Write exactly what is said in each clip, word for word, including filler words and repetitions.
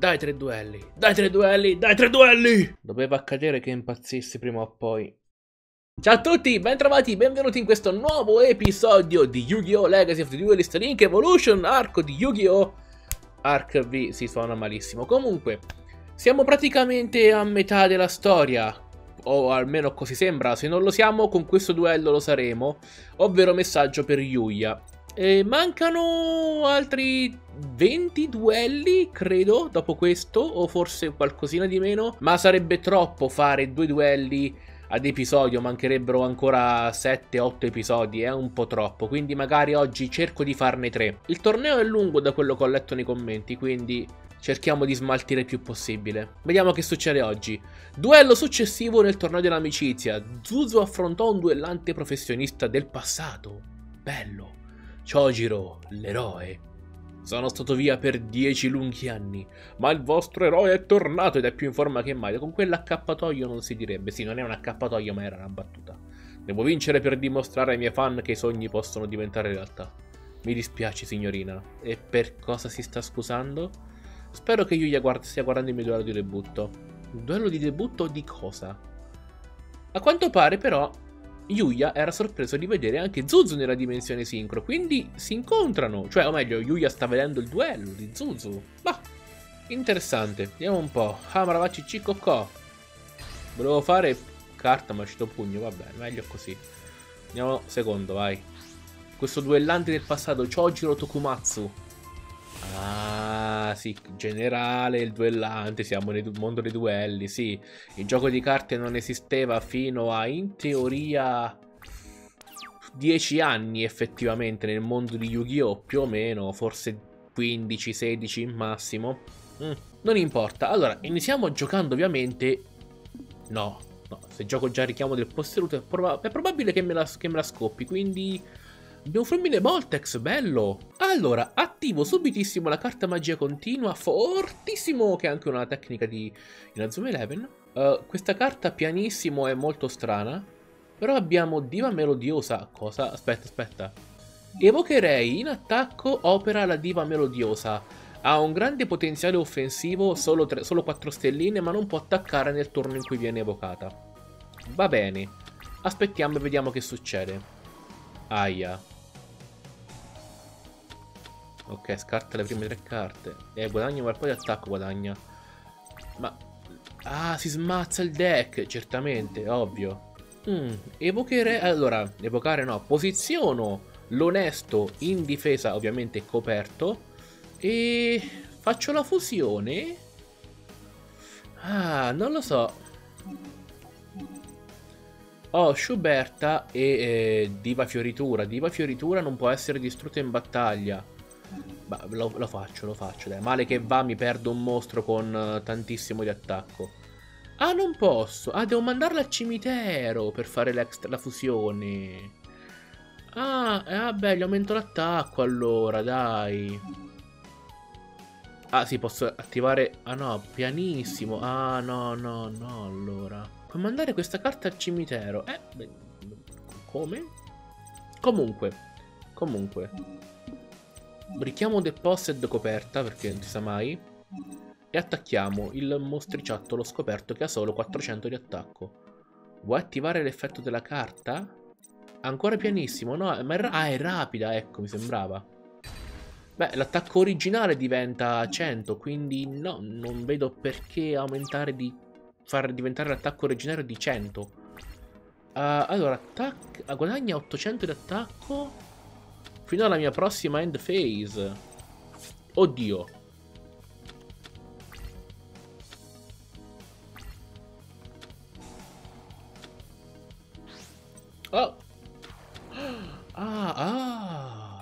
Dai tre duelli, dai tre duelli, dai tre duelli! Doveva accadere che impazzissi prima o poi. Ciao a tutti, bentrovati, benvenuti in questo nuovo episodio di Yu-Gi-Oh! Legacy of the Duelist Link Evolution, arco di Yu-Gi-Oh! Arc V, si suona malissimo. Comunque, siamo praticamente a metà della storia, o almeno così sembra. Se non lo siamo, con questo duello lo saremo, ovvero messaggio per Yuya. E mancano altri venti duelli, credo, dopo questo, o forse qualcosina di meno, ma sarebbe troppo fare due duelli ad episodio, mancherebbero ancora sette otto episodi, è un po' troppo, quindi magari oggi cerco di farne tre. Il torneo è lungo da quello che ho letto nei commenti, quindi cerchiamo di smaltire il più possibile. Vediamo che succede oggi. Duello successivo nel torneo dell'amicizia. Zuzu affrontò un duellante professionista del passato, Bello Chojiro, l'eroe. Sono stato via per dieci lunghi anni, ma il vostro eroe è tornato ed è più in forma che mai. Con quell'accappatoio non si direbbe. Sì, non è un accappatoio, ma era una battuta. Devo vincere per dimostrare ai miei fan che i sogni possono diventare realtà. Mi dispiace, signorina. E per cosa si sta scusando? Spero che Yuya guard stia guardando il mio duello di debutto. Il duello di debutto di cosa? A quanto pare, però, Yuya era sorpreso di vedere anche Zuzu nella dimensione sincro, quindi si incontrano, cioè, o meglio, Yuya sta vedendo il duello di Zuzu. Bah, interessante, vediamo un po'. Hamaravaci Cicocò. Volevo fare carta ma è uscito pugno, vabbè, meglio così. Andiamo secondo, vai. Questo duellante del passato, Chojiro Tokumatsu. Ah, sì, generale, il duellante, siamo nel mondo dei duelli, sì. Il gioco di carte non esisteva fino a, in teoria, dieci anni effettivamente nel mondo di Yu-Gi-Oh! Più o meno, forse quindici sedici in massimo. Mm, non importa. Allora, iniziamo giocando ovviamente... No, no, se gioco già richiamo del posseduto è, proba è probabile che me la, che me la scoppi, quindi... Abbiamo Fulmine Voltex, bello! Allora, attivo subitissimo la carta magia continua, fortissimo, che è anche una tecnica di Inazuma Eleven. Uh, questa carta pianissimo è molto strana, però abbiamo Diva Melodiosa, cosa? Aspetta, aspetta. Evocherei in attacco Opera la Diva Melodiosa. Ha un grande potenziale offensivo, solo, tre, solo quattro stelline, ma non può attaccare nel turno in cui viene evocata. Va bene, aspettiamo e vediamo che succede. Aia. Ok, scarta le prime tre carte. E eh, guadagna ma poi attacco guadagna. Ma... Ah, si smazza il deck. Certamente, ovvio. mm, Evocare... Allora, evocare no. Posiziono l'Onesto in difesa, ovviamente coperto. E... faccio la fusione. Ah, non lo so. Ho oh, Schuberta e eh, Diva Fioritura. Diva Fioritura non può essere distrutta in battaglia. Ma lo, lo faccio, lo faccio. Dai, male che va, mi perdo un mostro con uh, tantissimo di attacco. Ah, non posso. Ah, devo mandarla al cimitero per fare la fusione. Ah, eh, vabbè, gli aumento l'attacco allora, dai. Ah, sì, posso attivare... Ah, no, pianissimo. Ah, no, no, no, allora... Puoi mandare questa carta al cimitero. Eh, beh, come? Comunque, comunque. Richiamo The Possed coperta, perché non si sa mai. E attacchiamo il mostriciattolo scoperto che ha solo quattrocento di attacco. Vuoi attivare l'effetto della carta? Ancora pianissimo, no? Ma è, ah, è rapida, ecco, mi sembrava. Beh, l'attacco originale diventa cento, quindi no, non vedo perché aumentare di... far diventare l'attacco originario di cento. uh, Allora, attac guadagna ottocento di attacco fino alla mia prossima end phase. Oddio. Oh. Ah, ah.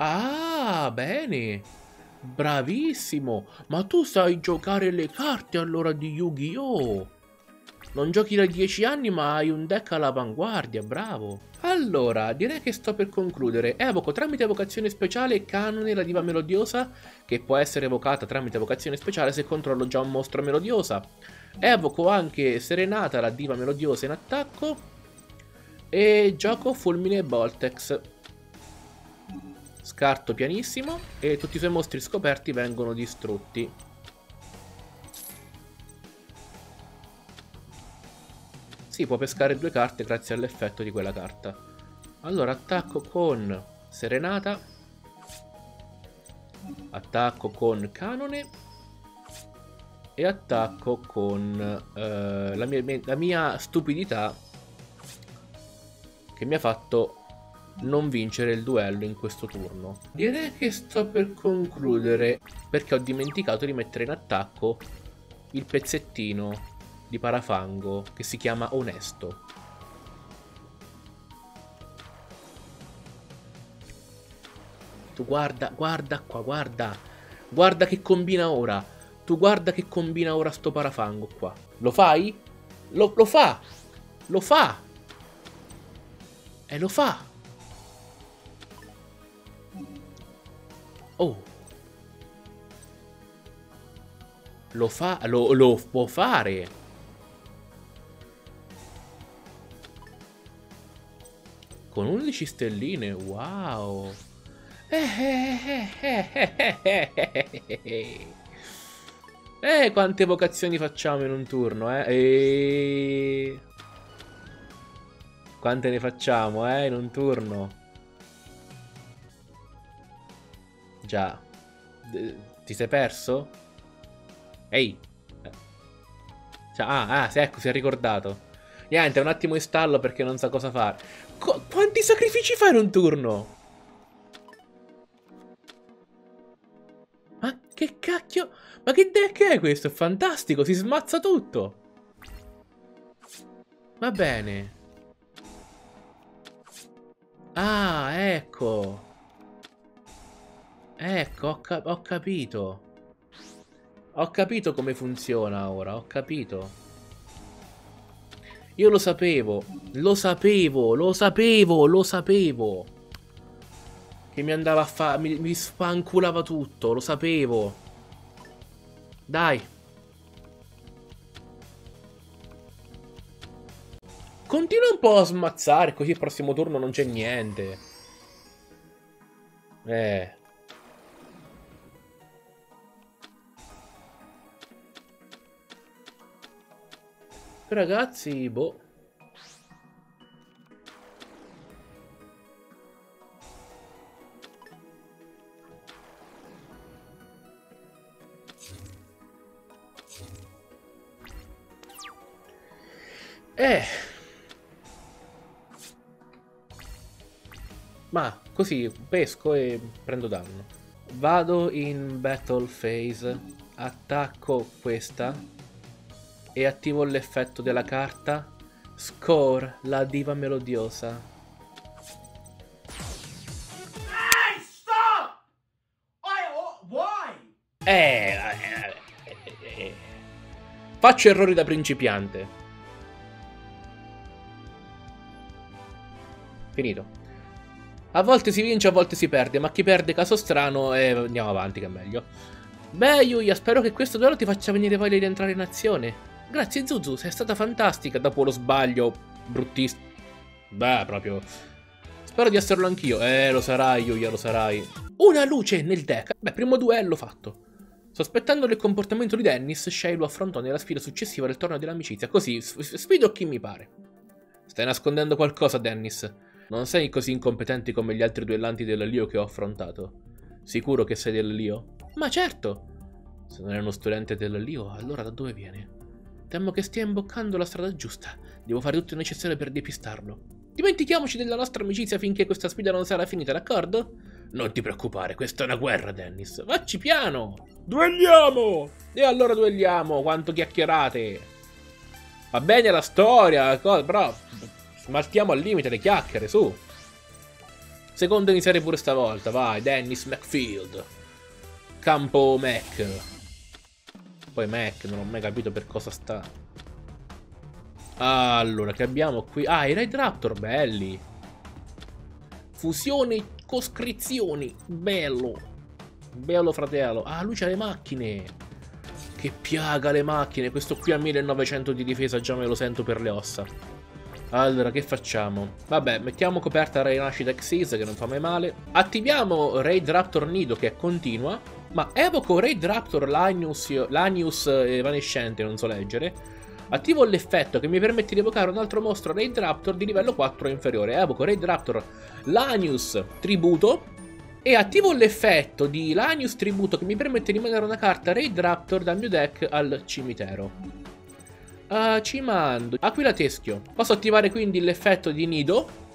Ah, bene. Bravissimo! Ma tu sai giocare le carte allora di Yu-Gi-Oh! Non giochi da dieci anni ma hai un deck all'avanguardia, bravo! Allora, direi che sto per concludere. Evoco tramite evocazione speciale Canone la Diva Melodiosa, che può essere evocata tramite evocazione speciale se controllo già un mostro melodiosa. Evoco anche Serenata la Diva Melodiosa in attacco e gioco Fulmine Voltex. Scarto pianissimo e tutti i suoi mostri scoperti vengono distrutti. si può pescare due carte grazie all'effetto di quella carta. Allora attacco con Serenata, attacco con Canone e attacco con eh, la, mia, la mia stupidità che mi ha fatto non vincere il duello in questo turno. Direi che sto per concludere, perché ho dimenticato di mettere in attacco il pezzettino di parafango che si chiama Onesto. Tu guarda, guarda qua, guarda, guarda che combina ora. Tu guarda che combina ora sto parafango qua. Lo fai? Lo, lo fa! Lo fa! E lo fa! Oh, lo fa, lo, lo può fare. Con undici stelline, wow. Eh, eh, eh, eh, eh, eh, eh, eh, eh. eh quante vocazioni facciamo in un turno, eh? eh. Quante ne facciamo, eh, in un turno? Già, ti sei perso? Ehi, cioè, ah, ah, ecco, si è ricordato. Niente, un attimo in stallo perché non sa cosa fare. Co quanti sacrifici fai in un turno? Ma che cacchio? Ma che deck è questo? È fantastico, si smazza tutto. Va bene. Ah, ecco. Ecco, ho, cap ho capito. Ho capito come funziona ora, ho capito. Io lo sapevo, lo sapevo, lo sapevo, lo sapevo. Che mi andava a fare, mi, mi spanculava tutto, lo sapevo. Dai. Continua un po' a smazzare, così il prossimo turno non c'è niente. Eh... Ragazzi, boh. Eh. Ma così pesco e prendo danno. Vado in battle phase. Attacco questa e attivo l'effetto della carta Score la Diva Melodiosa. Ehi, stop! Oh, vuoi? Eh, eh, eh, eh. Faccio errori da principiante. Finito. A volte si vince, a volte si perde, ma chi perde caso strano e eh, andiamo avanti che è meglio. Beh, Yuya, spero che questo duello ti faccia venire voglia di entrare in azione. Grazie Zuzu, sei stata fantastica dopo lo sbaglio bruttissimo. Beh, proprio. Spero di esserlo anch'io. Eh, lo sarai, Yuya, lo sarai. Una luce nel deck. Beh, primo duello fatto. Sospettando il comportamento di Dennis, Shay lo affrontò nella sfida successiva del torneo dell'amicizia. Così, sfido chi mi pare. Stai nascondendo qualcosa, Dennis. Non sei così incompetente come gli altri duellanti dell'Lio che ho affrontato. Sicuro che sei dell'Lio? Ma certo! Se non è uno studente dell'Lio, allora da dove viene? Temo che stia imboccando la strada giusta. Devo fare tutto il necessario per depistarlo. Dimentichiamoci della nostra amicizia finché questa sfida non sarà finita, d'accordo? Non ti preoccupare, questa è una guerra, Dennis. Vacci piano! Duelliamo! E allora duelliamo, quanto chiacchierate! Va bene la storia, però smaltiamo al limite le chiacchiere, su! Secondo iniziare pure stavolta, vai, Dennis Macfield. Campo Mac. Poi Mac, non ho mai capito per cosa sta. Allora, che abbiamo qui? Ah, i Raid Raptor, belli. Fusione, coscrizioni, bello. Bello fratello. Ah, lui c'ha le macchine. Che piaga le macchine. Questo qui a millenovecento di difesa già me lo sento per le ossa. Allora, che facciamo? Vabbè, mettiamo coperta Rinascita Xyz, che non fa mai male. Attiviamo Raid Raptor Nido, che è continua. Ma evoco Raid Raptor Lanius, Lanius Evanescente, non so leggere. Attivo l'effetto che mi permette di evocare un altro mostro Raid Raptor di livello quattro o inferiore. Evoco Raid Raptor Lanius Tributo e attivo l'effetto di Lanius Tributo che mi permette di mandare una carta Raid Raptor dal mio deck al cimitero. Uh, ci mando Aquilateschio. Posso attivare quindi l'effetto di Nido,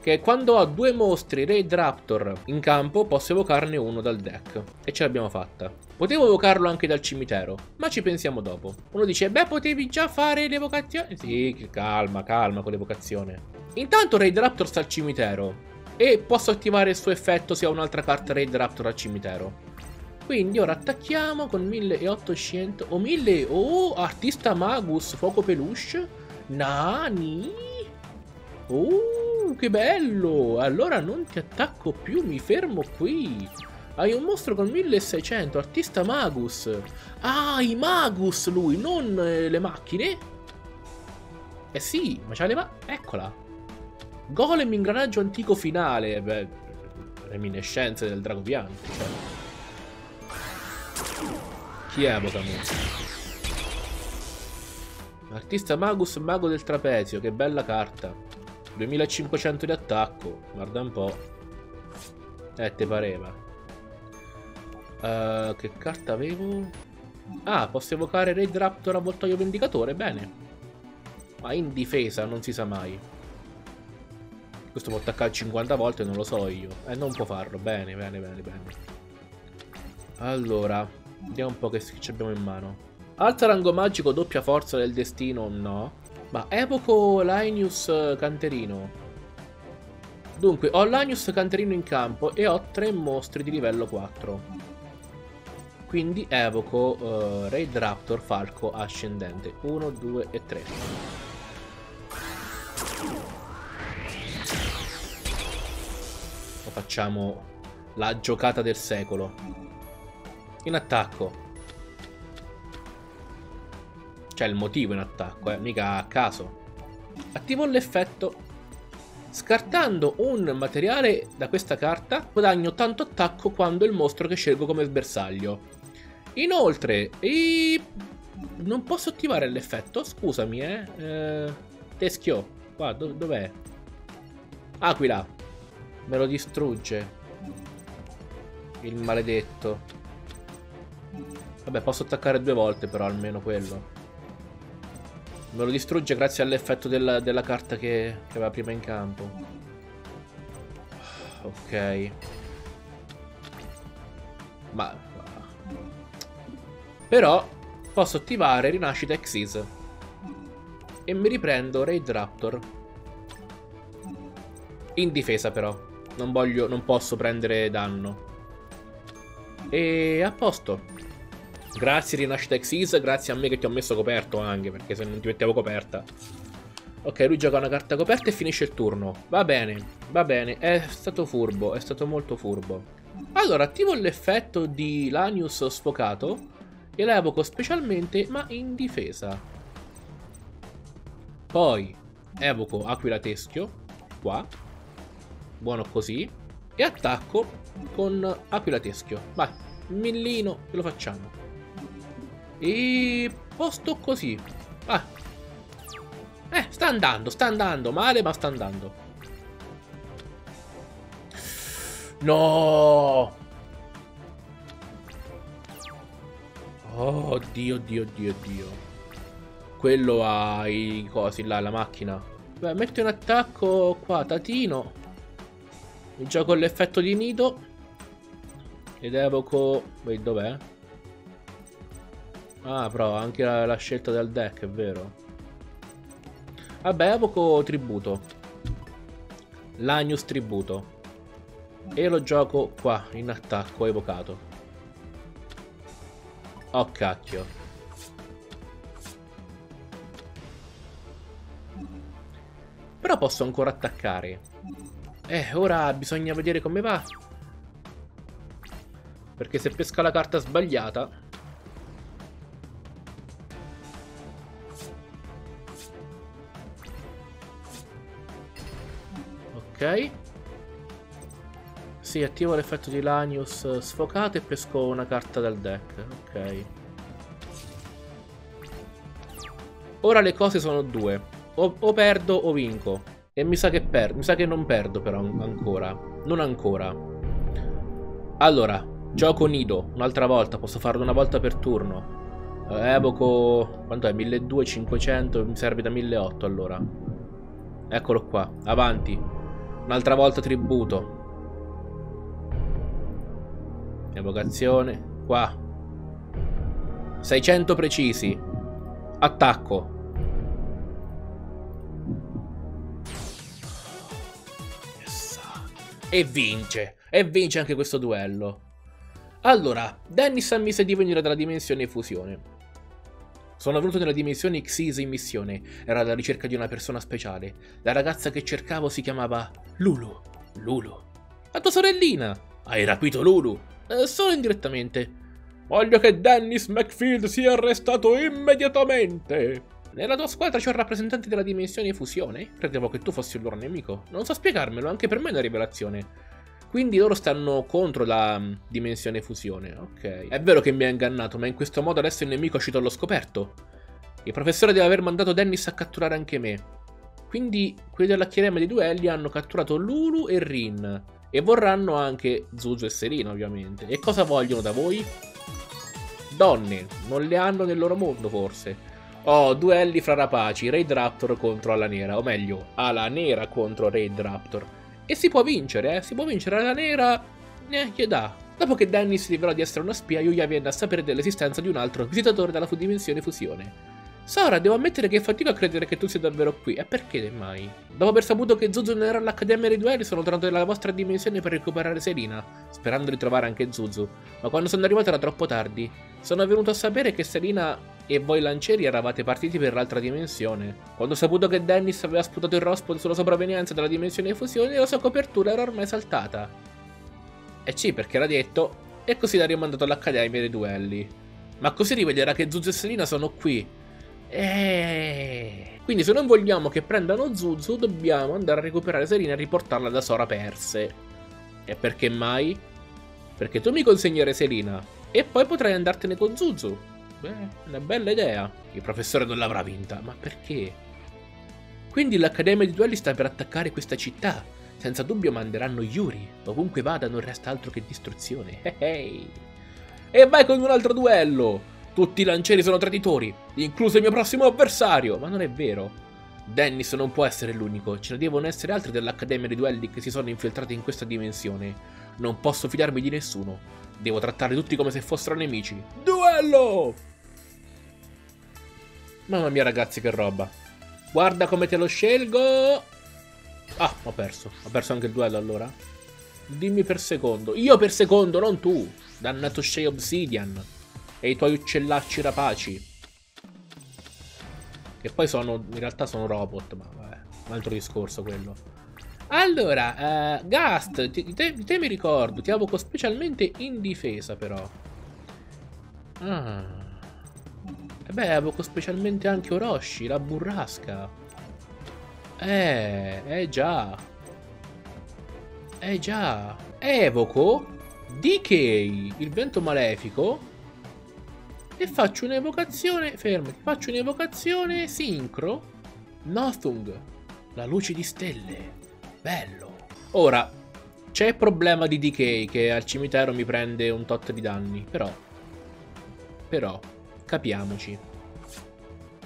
che quando ho due mostri Raid Raptor in campo posso evocarne uno dal deck. E ce l'abbiamo fatta. Potevo evocarlo anche dal cimitero, ma ci pensiamo dopo. Uno dice, beh, potevi già fare l'evocazione. Sì, calma, calma con l'evocazione. Intanto Raid Raptor sta al cimitero e posso attivare il suo effetto se ho un'altra carta Raid Raptor al cimitero. Quindi ora attacchiamo con milleottocento o mille. Oh, Artista Magus, fuoco peluche. Nani. Oh, che bello. Allora non ti attacco più, mi fermo qui. Hai un mostro con milleseicento, Artista Magus. Ah, i Magus lui, non le macchine. Eh sì, ma c'ha le ma... Eccola. Golem ingranaggio antico finale. Beh, reminescenze del drago piante, cioè. Chi evoca me? Artista Magus, Mago del trapezio, che bella carta. duemilacinquecento di attacco, guarda un po'. Eh, te pareva. Uh, che carta avevo? Ah, posso evocare Raid Raptor a Voltoio Vendicatore, bene. Ma in difesa non si sa mai. Questo può attaccare cinquanta volte, non lo so io. Eh, non può farlo, bene, bene, bene, bene. Allora, vediamo un po' che ci abbiamo in mano. Alza rango magico, doppia forza del destino, no. Ma evoco Linus Canterino. Dunque, ho Linus Canterino in campo e ho tre mostri di livello quattro. Quindi evoco uh, Raid Raptor Falco Ascendente. uno, due e tre. Lo facciamo la giocata del secolo. In attacco. C'è il motivo in attacco, eh, mica a caso. Attivo l'effetto. Scartando un materiale da questa carta, guadagno tanto attacco quando il mostro che scelgo come bersaglio. Inoltre, e... non posso attivare l'effetto, scusami, eh. eh... Teschio, qua, do dov'è? Aquila. Me lo distrugge. Il maledetto. Vabbè, posso attaccare due volte però, almeno quello. Me lo distrugge grazie all'effetto della, della carta che, che aveva prima in campo. Ok. Ma... Però posso attivare Rinascita Xyz e mi riprendo Raid Raptor. In difesa però. Non voglio... non posso prendere danno. E a posto. Grazie Rinascita Xyz, grazie a me che ti ho messo coperto anche, perché se non ti mettevo coperta. Ok, lui gioca una carta coperta e finisce il turno. Va bene, va bene, è stato furbo, è stato molto furbo. Allora, attivo l'effetto di Lanius sfocato e la evoco specialmente, ma in difesa. Poi evoco Aquilateschio, qua. Buono così. E attacco con Aquilateschio. Vai, millino, che lo facciamo. E posto così. Ah. Eh, sta andando, sta andando male, ma sta andando. No. Oh, oddio, oddio, oddio, oddio. Quello ha i cosi là, la macchina. Beh, metti un attacco qua, tatino. Mi gioco l'effetto di Nido ed evoco... Vedi dov'è? Ah, però anche la, la scelta del deck, è vero. Vabbè, evoco tributo. Lanius tributo. E lo gioco qua, in attacco, evocato. Oh, cacchio. Però posso ancora attaccare. Eh, ora bisogna vedere come va. Perché se pesca la carta sbagliata... Ok. Sì, attivo l'effetto di Lanius sfocato e pesco una carta dal deck. Ok. Ora le cose sono due. O, o perdo o vinco. E mi sa che perdo. Mi sa che non perdo però ancora. Non ancora. Allora, gioco Nido. Un'altra volta. Posso farlo una volta per turno. Evoco... quanto è? milleduecentocinquecento. Mi serve da milleottocento allora. Eccolo qua. Avanti. Un'altra volta tributo. Evocazione. Qua. seicento precisi. Attacco. Yes. E vince. E vince anche questo duello. Allora, Dennis ammise di venire dalla dimensione fusione. Sono venuto nella dimensione Xyz in missione. Era alla ricerca di una persona speciale. La ragazza che cercavo si chiamava Lulu. Lulu. La tua sorellina. Hai rapito Lulu. Eh, solo indirettamente. Voglio che Dennis Macfield sia arrestato immediatamente. Nella tua squadra c'è un rappresentante della dimensione fusione? Credevo che tu fossi il loro nemico. Non so spiegarmelo, anche per me è una rivelazione. Quindi loro stanno contro la dimensione fusione, ok. È vero che mi ha ingannato, ma in questo modo adesso il nemico è uscito allo scoperto. Il professore deve aver mandato Dennis a catturare anche me. Quindi quelli della Chiarema dei duelli hanno catturato Lulu e Rin. E vorranno anche Zuzu e Celina, ovviamente. E cosa vogliono da voi? Donne, non le hanno nel loro mondo forse. Oh, duelli fra rapaci, Raid Raptor contro Ala Nera, o meglio, Ala Nera contro Raid Raptor. E si può vincere, eh, si può vincere, Ala Nera ne gli dà. Dopo che Dennis rivelò di essere una spia, Yuya viene a sapere dell'esistenza di un altro visitatore dalla dimensione fusione. Sora, devo ammettere che fatico a credere che tu sia davvero qui, e perché mai? Dopo aver saputo che Zuzu non era all'Accademia dei Duelli, sono tornato nella vostra dimensione per recuperare Celina, sperando di trovare anche Zuzu. Ma quando sono arrivato era troppo tardi. Sono venuto a sapere che Celina e voi lancieri eravate partiti per l'altra dimensione. Quando ho saputo che Dennis aveva sputato il rospo sulla sopravvenienza della dimensione fusione, la sua copertura era ormai saltata. E sì, perché l'ha detto, e così l'ha rimandato all'Accademia dei Duelli. Ma così rivelerà che Zuzu e Celina sono qui. Eeeh. Quindi se non vogliamo che prendano Zuzu, dobbiamo andare a recuperare Celina e riportarla da Sora perse. E perché mai? Perché tu mi consegnerai Celina e poi potrai andartene con Zuzu. Beh, una bella idea. Il professore non l'avrà vinta, ma perché? Quindi l'Accademia di Duelli sta per attaccare questa città. Senza dubbio manderanno Yuri. Ovunque vada non resta altro che distruzione. Hey, hey. E vai con un altro duello. Tutti i lancieri sono traditori, incluso il mio prossimo avversario. Ma non è vero. Dennis non può essere l'unico. Ce ne devono essere altri dell'Accademia dei Duelli che si sono infiltrati in questa dimensione. Non posso fidarmi di nessuno. Devo trattarli tutti come se fossero nemici. Duello! Mamma mia ragazzi, che roba. Guarda come te lo scelgo. Ah, ho perso. Ho perso anche il duello allora. Dimmi per secondo. Io per secondo, non tu. Dannato Shay Obsidian. E i tuoi uccellacci rapaci. Che poi sono, in realtà sono robot, ma vabbè, un altro discorso quello. Allora, uh, Gast, di te, di te mi ricordo, ti evoco specialmente in difesa però. Ah. E beh, evoco specialmente anche Oroshi, la burrasca. Eh, eh già. Eh già. Evoco D K, il vento malefico. E faccio un'evocazione, fermo, faccio un'evocazione sincro, Nothung, la luce di stelle, bello. Ora, c'è il problema di D K che al cimitero mi prende un tot di danni, però, però, capiamoci.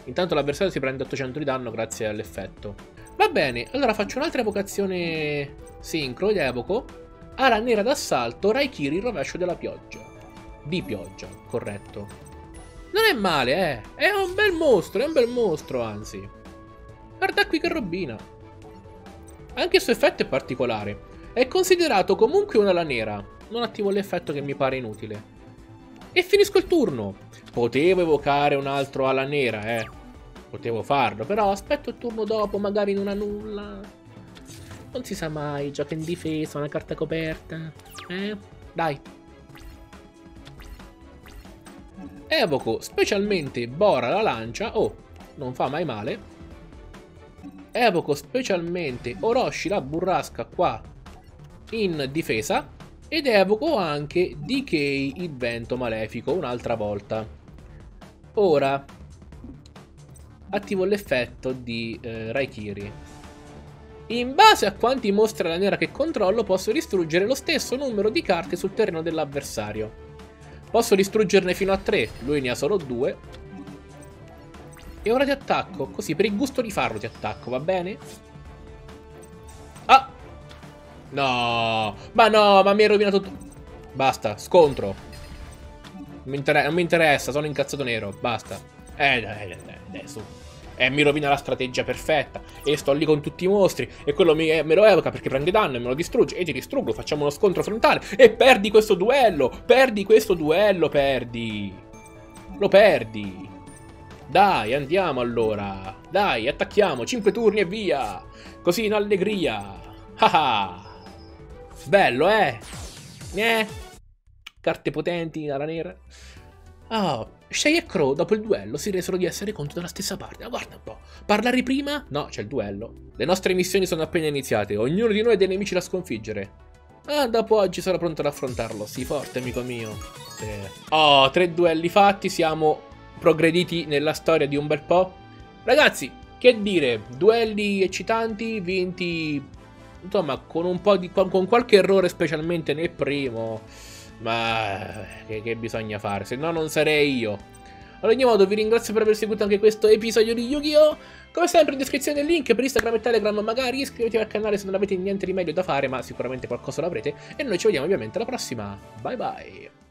Intanto l'avversario si prende ottocento di danno grazie all'effetto. Va bene, allora faccio un'altra evocazione sincro ed evoco Ala Nera d'assalto, Raikiri, il rovescio della pioggia. Di pioggia, corretto. Non è male, eh. È un bel mostro, è un bel mostro, anzi. Guarda qui che robina. Anche il suo effetto è particolare. È considerato comunque un'ala nera. Non attivo l'effetto che mi pare inutile. E finisco il turno. Potevo evocare un altro ala nera, eh. Potevo farlo, però aspetto il turno dopo, magari non ha nulla. Non si sa mai, gioca in difesa, una carta coperta. Eh, dai. Evoco specialmente Bora la lancia. Oh, non fa mai male. Evoco specialmente Oroshi la burrasca qua in difesa. Ed evoco anche D K il vento malefico un'altra volta. Ora, attivo l'effetto di eh, Raikiri. In base a quanti mostri alla nera che controllo, posso distruggere lo stesso numero di carte sul terreno dell'avversario. Posso distruggerne fino a tre, lui ne ha solo due. E ora ti attacco, così per il gusto di farlo ti attacco, va bene? Ah! No! Ma no, ma mi hai rovinato tutto. Basta, scontro. Non mi, inter non mi interessa, sono incazzato nero, basta. Eh, dai, dai, dai, dai, su. Eh, mi rovina la strategia perfetta. E sto lì con tutti i mostri. E quello mi, eh, me lo evoca perché prende danno e me lo distrugge. E ti distruggo, facciamo uno scontro frontale. E perdi questo duello. Perdi questo duello, perdi. Lo perdi. Dai, andiamo allora. Dai, attacchiamo. Cinque turni e via. Così in allegria. Haha. Bello, eh. Eh. Carte potenti, alla nera. Oh. Shay e Crow dopo il duello si resero di essere conto della stessa parte. Ma guarda un po', parlare prima? No, c'è il duello. Le nostre missioni sono appena iniziate, ognuno di noi ha dei nemici da sconfiggere. Ah, dopo oggi sarò pronto ad affrontarlo. Sii forte, amico mio. Sì. Oh, tre duelli fatti, siamo progrediti nella storia di un bel po'. Ragazzi, che dire, duelli eccitanti, vinti insomma con un po' di... con qualche errore, specialmente nel primo. Ma che, che bisogna fare? Se no non sarei io. Allora, in ogni modo vi ringrazio per aver seguito anche questo episodio di Yu-Gi-Oh! Come sempre in descrizione il link per Instagram e Telegram, magari iscrivetevi al canale se non avete niente di meglio da fare, ma sicuramente qualcosa l'avrete. E noi ci vediamo ovviamente alla prossima. Bye bye!